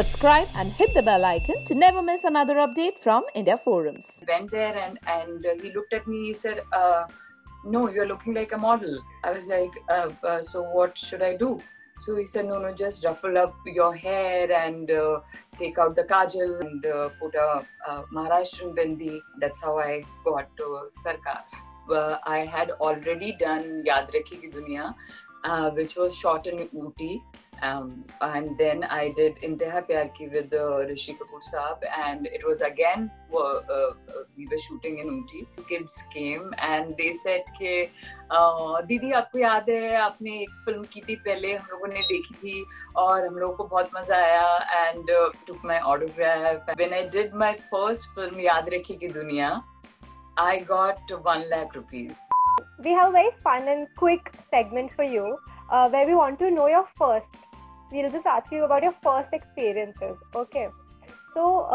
Subscribe and hit the bell icon to never miss another update from India Forums. Went there and he looked at me. He said, "No, you're looking like a model." I was like, "So what should I do?" So he said, "No, just ruffle up your hair and take out the kajal and put a Maharashtrian bindi." That's how I got to Sarkar. I had already done Yaad Rakhegi Duniya, which was shot in Ooty, and then I did Intehaa Pyaar Ki with Rushi Kapoor saab, and it was again we were shooting in Ooty. Kids came and they said कि दीदी आपको याद है आपने एक film की थी पहले हम लोगों ने देखी थी और हम लोगों को बहुत मजा आया and took my autograph. When I did my first film याद रखेगी दुनिया, I got 1 lakh rupees. We have a very fun and quick segment for you where we want to know your first. We'll just ask you about your first experiences. Okay. So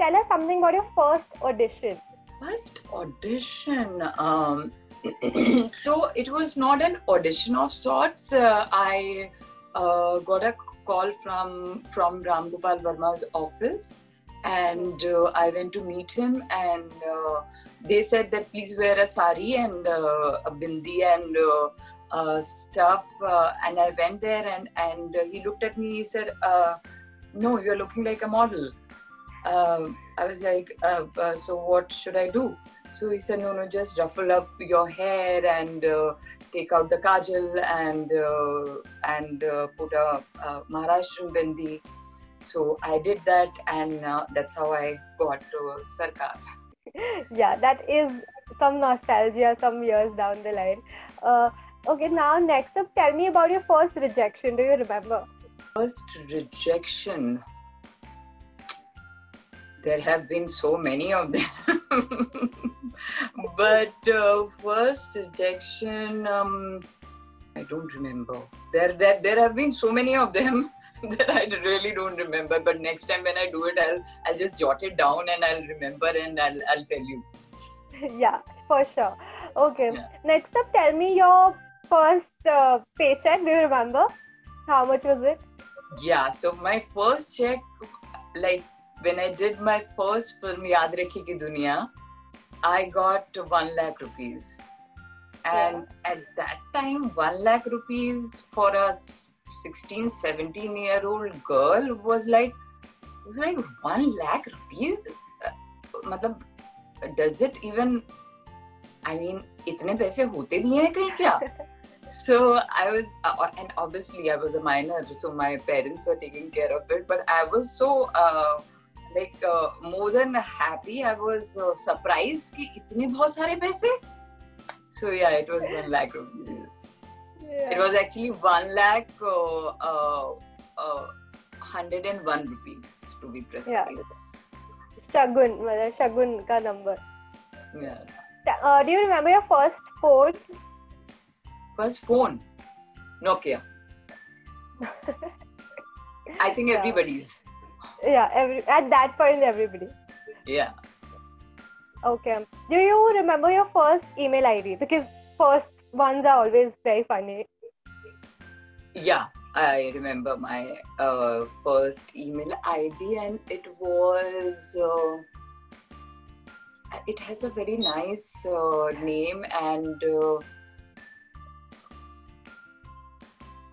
tell us something about your first audition. First audition. So it was not an audition of sorts. I got a call from Ramgopal Verma's office, and I went to meet him, and they said that please wear a sari and a bindi and stuff, and I went there and he looked at me. He said, "No, you're looking like a model." I was like, "So what should I do?" So he said, "No, just ruffle up your hair and take out the kajal and put a Maharashtrian bindi." So I did that, and that's how I got to Sarkar. Yeah, that is some nostalgia some years down the line. Okay, now next up, tell me about your first rejection. Do you remember? First rejection. There have been so many of them, but first rejection, I don't remember. There have been so many of them that I really don't remember, but next time when I do it, I'll just jot it down and I'll remember and I'll tell you. Yeah, for sure. Okay. Yeah. Next up, tell me your first paycheck. Do you remember? How much was it? Yeah. So my first check, like when I did my first film Yaad Rakhegi Duniya, I got 1 lakh rupees, and yeah, at that time, 1 lakh rupees for us 16-17-year-old girl was like 1 lakh rupees. मतलब does it even? I mean, इतने पैसे होते नहीं हैं कहीं क्या? So I was, and obviously I was a minor, so my parents were taking care of it. But I was so more than happy. I was surprised कि इतने बहुत सारे पैसे. So yeah, it was 1 lakh rupees. Yeah. It was actually 1,01,101 rupees to be precise. Yeah. Shagun ka number. Yeah. Do you remember your first phone? First phone, Nokia. I think everybody's. Yeah, at that point everybody. Yeah. Okay. Do you remember your first email ID? Because first ones are always very funny. Yeah, I remember my first email ID, and it was. It has a very nice name, and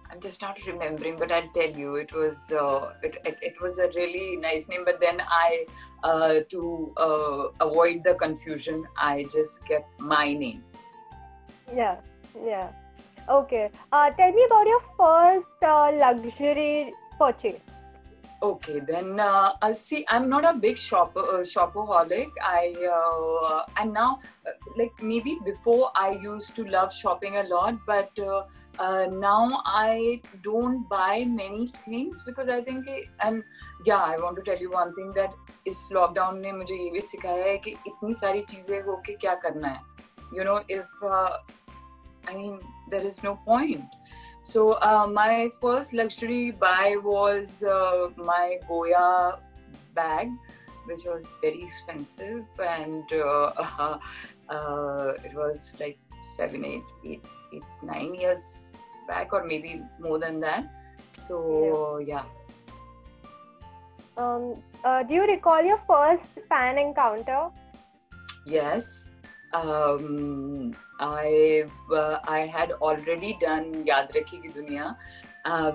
I'm just not remembering. But I'll tell you, it was it was a really nice name. But then I, to avoid the confusion, I just kept my name. Yeah. Yeah. Okay. Tell me about your first luxury purchase. Okay, then see, I'm not a big shopaholic. And now, like maybe before I used to love shopping a lot, but now I don't buy many things because I think and yeah, I want to tell you one thing that इस lockdown ने मुझे ये भी सिखाया है कि इतनी सारी चीजें हो के क्या करना है. You know, if I mean, there is no point. So my first luxury buy was my Goya bag, which was very expensive, and it was like 7, 8, 9 years back, or maybe more than that. So yeah. Do you recall your first fan encounter? Yes, I had already done Yaad Rakhegi Duniya,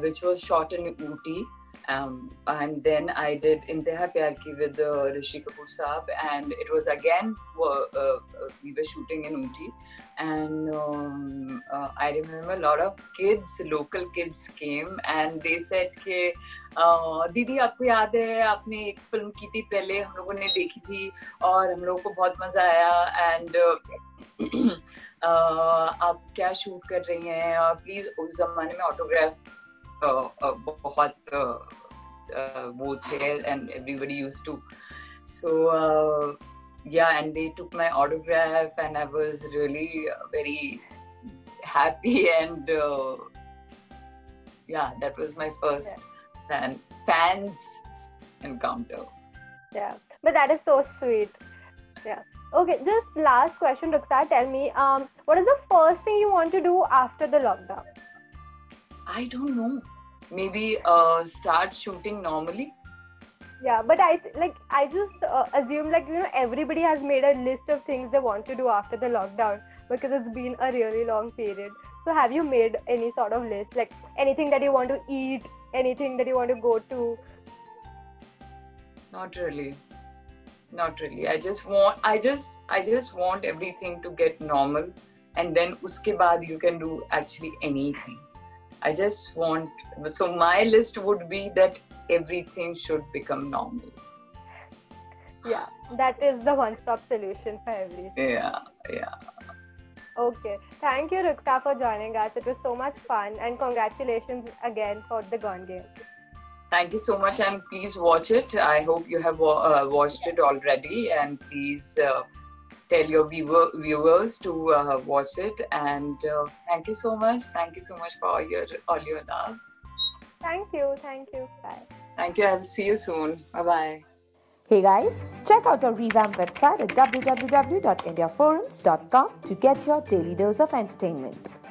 which was shot in Ooty. And then I did Intehaa Pyaar Ki with Rushi Kapoor saab, and it was again we were shooting in Ooty, and I remember a lot of kids, local kids came and they said कि दीदी आपको याद है आपने एक film की थी पहले हम लोगों ने देखी थी और हम लोगों को बहुत मजा आया and आप क्या शूट कर रही हैं और प्लीज उस जमाने में ऑटोग्राफ बहुत वो थे and everybody used to yeah and they took my autograph and I was really very happy and yeah that was my first fans encounter. Yeah, but that is so sweet. Yeah. Okay, just last question, Rukhsar, tell me what is the first thing you want to do after the lockdown? I don't know. Maybe start shooting normally. Yeah, but I just assume everybody has made a list of things they want to do after the lockdown because it's been a really long period. So have you made any sort of list, like anything that you want to eat, anything that you want to go to? Not really. Not really. I just want everything to get normal, and then uske baad you can do actually anything. I just want, so my list would be that everything should become normal. Yeah, that is the one-stop solution for everything. Yeah, yeah. Okay, thank you Rukhsar for joining us. It was so much fun, and congratulations again for The Gone Game. Thank you so much, and please watch it. I hope you have watched it already, and please tell your viewers to watch it, and thank you so much. Thank you so much for all your love. Thank you, bye. Thank you, I'll see you soon. Bye bye. Hey guys, check out our revamped website at www.indiaforums.com to get your daily dose of entertainment.